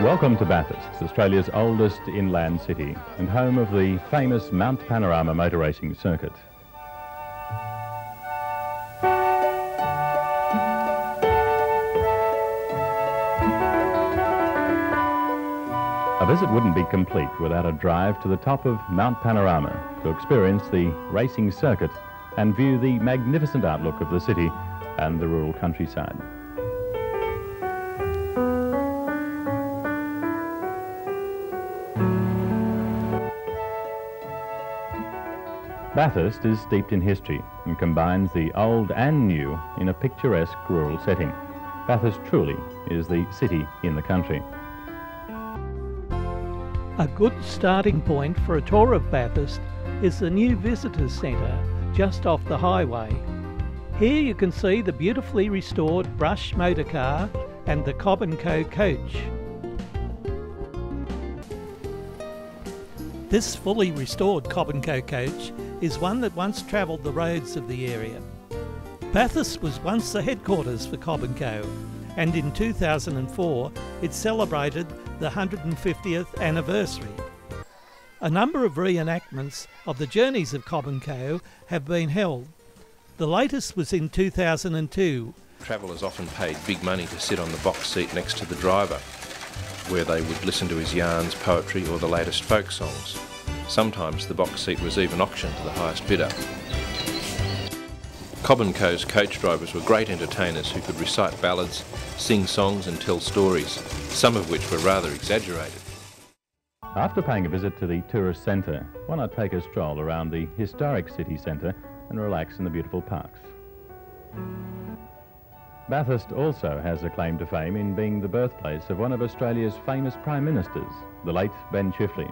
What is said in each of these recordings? Welcome to Bathurst, Australia's oldest inland city and home of the famous Mount Panorama motor racing circuit. A visit wouldn't be complete without a drive to the top of Mount Panorama to experience the racing circuit and view the magnificent outlook of the city and the rural countryside. Bathurst is steeped in history and combines the old and new in a picturesque rural setting. Bathurst truly is the city in the country. A good starting point for a tour of Bathurst is the new visitors centre just off the highway. Here you can see the beautifully restored Brush motorcar and the Cobb & Co coach. This fully restored Cobb & Co coach is one that once travelled the roads of the area. Bathurst was once the headquarters for Cobb & Co, and in 2004 it celebrated the 150th anniversary. A number of reenactments of the journeys of Cobb & Co have been held. The latest was in 2002. Travellers often paid big money to sit on the box seat next to the driver, where they would listen to his yarns, poetry or the latest folk songs. Sometimes the box seat was even auctioned to the highest bidder. Cobb & Co.'s coach drivers were great entertainers who could recite ballads, sing songs and tell stories, some of which were rather exaggerated. After paying a visit to the tourist centre, why not take a stroll around the historic city centre and relax in the beautiful parks? Bathurst also has a claim to fame in being the birthplace of one of Australia's famous Prime Ministers, the late Ben Chifley.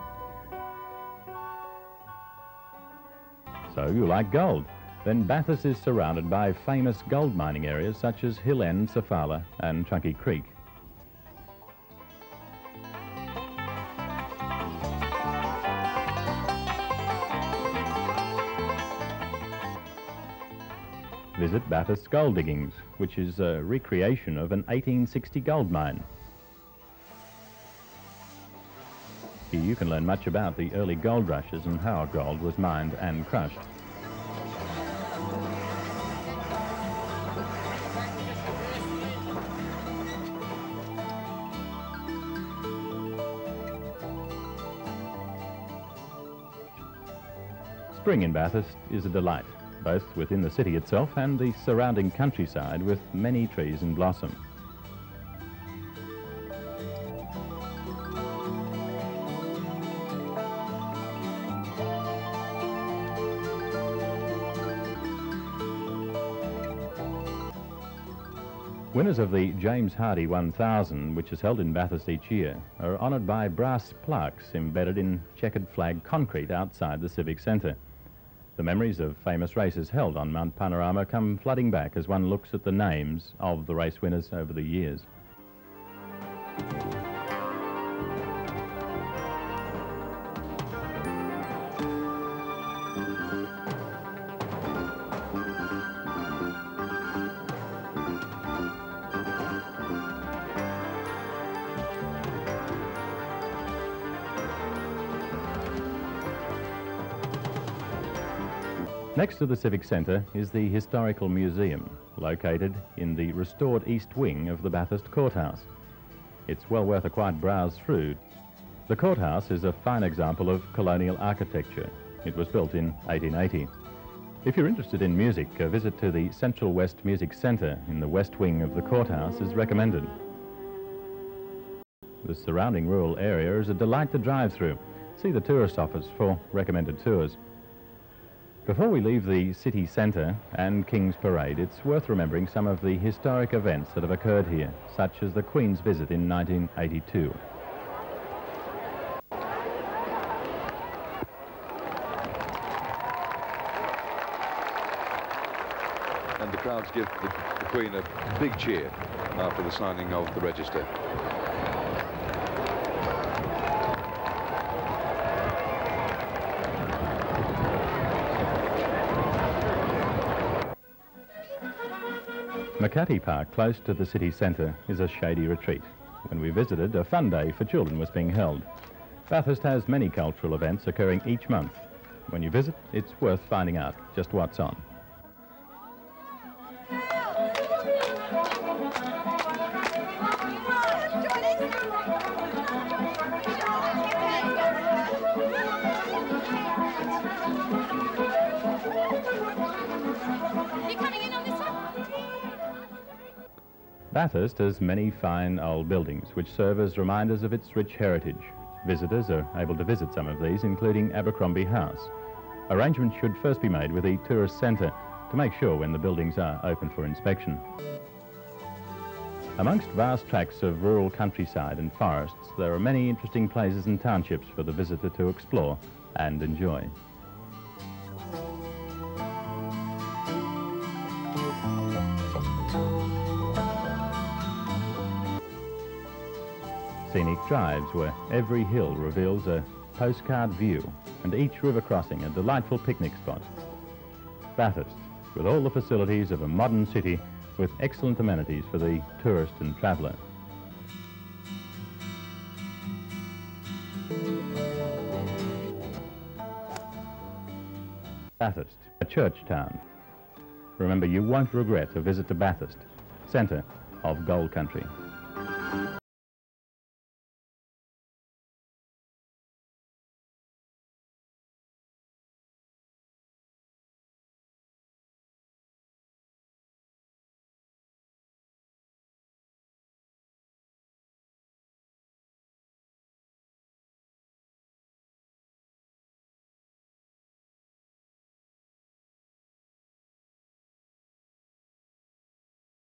So you like gold? Then Bathurst is surrounded by famous gold mining areas such as Hill End, Sofala and Chunky Creek. Visit Bathurst Gold Diggings, which is a recreation of an 1860 gold mine. Here you can learn much about the early gold rushes and how gold was mined and crushed. Spring in Bathurst is a delight, both within the city itself and the surrounding countryside with many trees in blossom. Winners of the James Hardy 1000, which is held in Bathurst each year, are honoured by brass plaques embedded in checkered flag concrete outside the civic centre. The memories of famous races held on Mount Panorama come flooding back as one looks at the names of the race winners over the years. Next to the Civic Centre is the Historical Museum, located in the restored east wing of the Bathurst Courthouse. It's well worth a quiet browse through. The courthouse is a fine example of colonial architecture. It was built in 1880. If you're interested in music, a visit to the Central West Music Centre in the west wing of the courthouse is recommended. The surrounding rural area is a delight to drive through. See the tourist office for recommended tours. Before we leave the city centre and King's Parade, it's worth remembering some of the historic events that have occurred here, such as the Queen's visit in 1982. and the crowds give the Queen a big cheer after the signing of the register. Makati Park, close to the city centre, is a shady retreat. When we visited, a fun day for children was being held. Bathurst has many cultural events occurring each month. When you visit, it's worth finding out just what's on. Bathurst has many fine old buildings which serve as reminders of its rich heritage. Visitors are able to visit some of these, including Abercrombie House. Arrangements should first be made with the tourist centre to make sure when the buildings are open for inspection. Amongst vast tracts of rural countryside and forests, there are many interesting places and townships for the visitor to explore and enjoy. Scenic drives where every hill reveals a postcard view and each river crossing a delightful picnic spot. Bathurst, with all the facilities of a modern city with excellent amenities for the tourist and traveller. Bathurst, a church town. Remember, you won't regret a visit to Bathurst, centre of Gold Country.